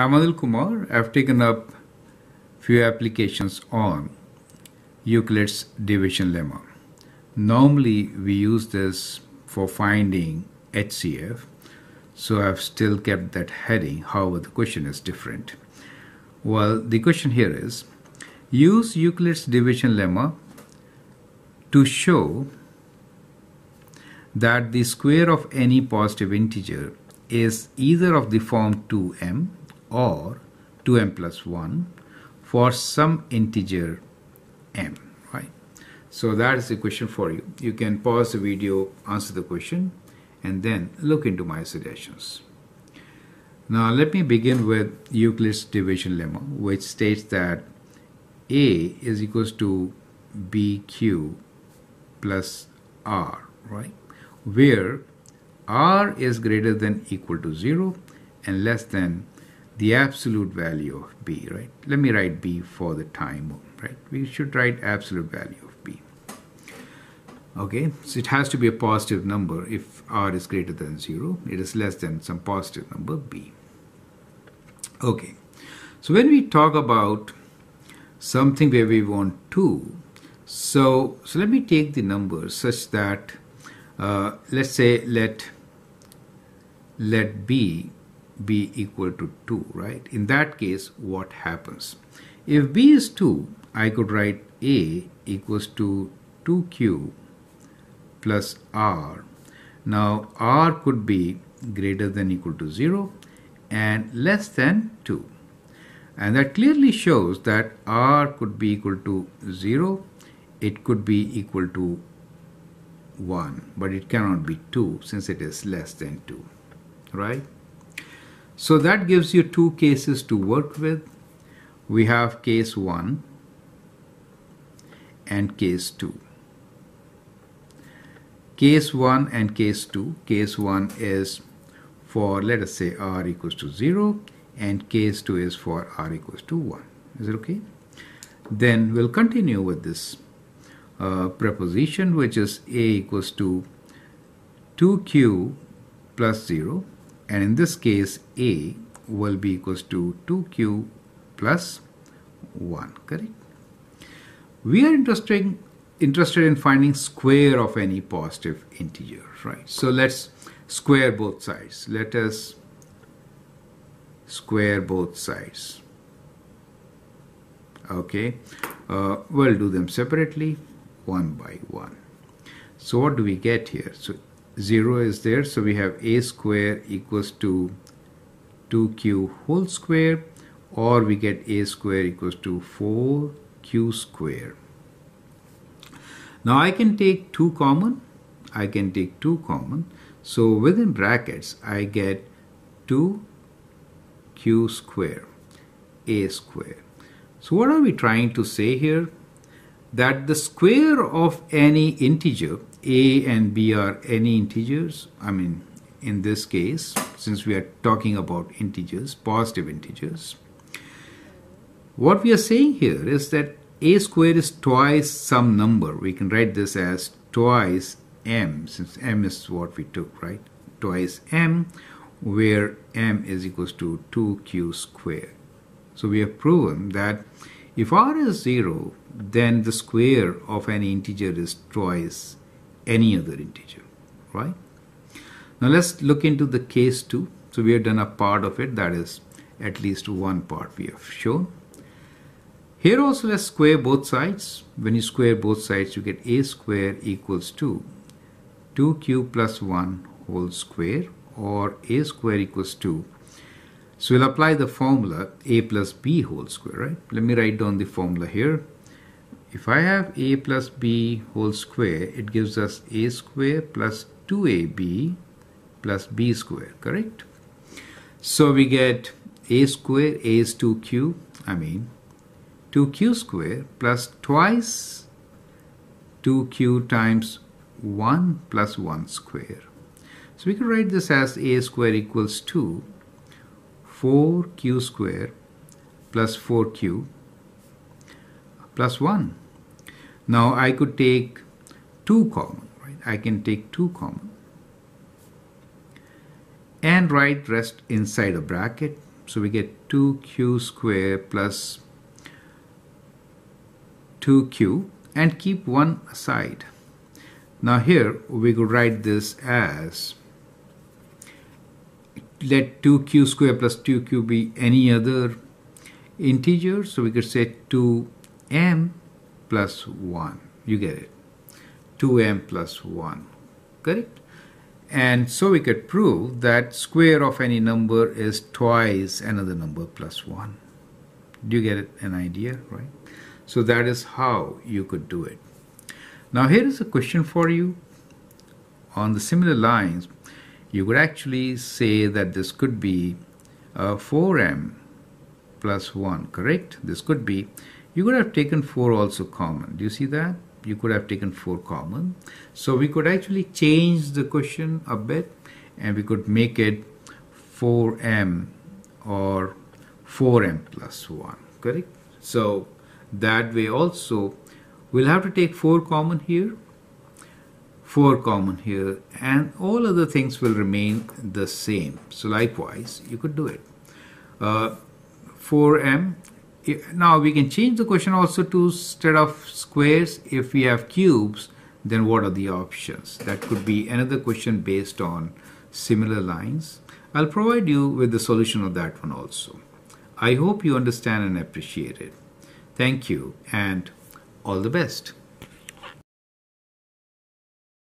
I'm Anil Kumar. I've taken up few applications on Euclid's division lemma. Normally we use this for finding HCF, so I've still kept that heading. However, the question is different. Well, the question here is, use Euclid's division lemma to show that the square of any positive integer is either of the form 2m or 2m plus 1 for some integer m, right? So that is the question for you. You can pause the video, answer the question, and then look into my suggestions. Now let me begin with Euclid's division lemma, which states that a is equals to bq plus r, right? Where r is greater than equal to 0 and less than the absolute value of b, right? Let me write b for the time, right? We should write absolute value of b. Okay, so it has to be a positive number if r is greater than 0. It is less than some positive number b. Okay, so when we talk about something where we want 2, so let me take the numbers such that let's say let b be equal to 2, right? In that case, what happens? If b is 2, I could write a equals to 2q plus r. Now r could be greater than equal to 0 and less than 2, and that clearly shows that r could be equal to 0, it could be equal to 1, but it cannot be 2 since it is less than 2, right? So that gives you two cases to work with. We have case 1 and case 2. Case 1 and case 2. Case 1 is for, let us say, r equals to 0, and case 2 is for r equals to 1. Is it okay? Then we'll continue with this proposition, which is a equals to 2q plus 0, and in this case a will be equals to 2q plus 1, correct? We are interested in finding square of any positive integer, right? So let's square both sides. Let us square both sides. Okay, we'll do them separately, one by one. So what do we get here? So 0 is there, so we have a square equals to 2q whole square, or we get a square equals to 4q square. Now I can take 2 common, so within brackets I get 2q square, a square. So what are we trying to say here? That the square of any integer, a and b are any integers, I mean in this case, since we are talking about integers, positive integers, what we are saying here is that a square is twice some number. We can write this as twice m, since m is what we took, right? Twice m, where m is equals to 2q square. So we have proven that if r is 0, then the square of any integer is twice any other integer, right? Now let's look into the case 2. So we have done a part of it, that is at least one part we have shown. Here also let's square both sides. When you square both sides, you get a square equals to 2q plus 1 whole square, or a square equals to, so we'll apply the formula a plus b whole square, right? Let me write down the formula here. If I have a plus b whole square, it gives us a square plus 2ab plus b square, correct? So we get a square, a is 2q, 2q square plus twice 2q times 1 plus 1 square. So we can write this as a square equals to 4q square plus 4q plus 1. Now I could take 2 common, right? I can take 2 common and write rest inside a bracket. So we get 2q square plus 2q and keep one aside. Now here we could write this as let 2q square plus 2q be any other integer, so we could say 2m plus 1, you get it, 2m plus 1, correct? And so we could prove that square of any number is twice another number plus 1. Do you get it, an idea, right? So that is how you could do it. Now here is a question for you. On the similar lines, you could actually say that this could be 4m plus 1, correct? This could be, you could have taken 4 also common. Do you see that? You could have taken 4 common. So we could actually change the question a bit and we could make it 4m or 4m plus 1, correct? So that way also we'll have to take 4 common here, 4 common here, and all other things will remain the same. So likewise you could do it. 4m. Now we can change the question also to, instead of squares, if we have cubes, then what are the options? That could be another question based on similar lines. I'll provide you with the solution of that one also. I hope you understand and appreciate it. Thank you and all the best.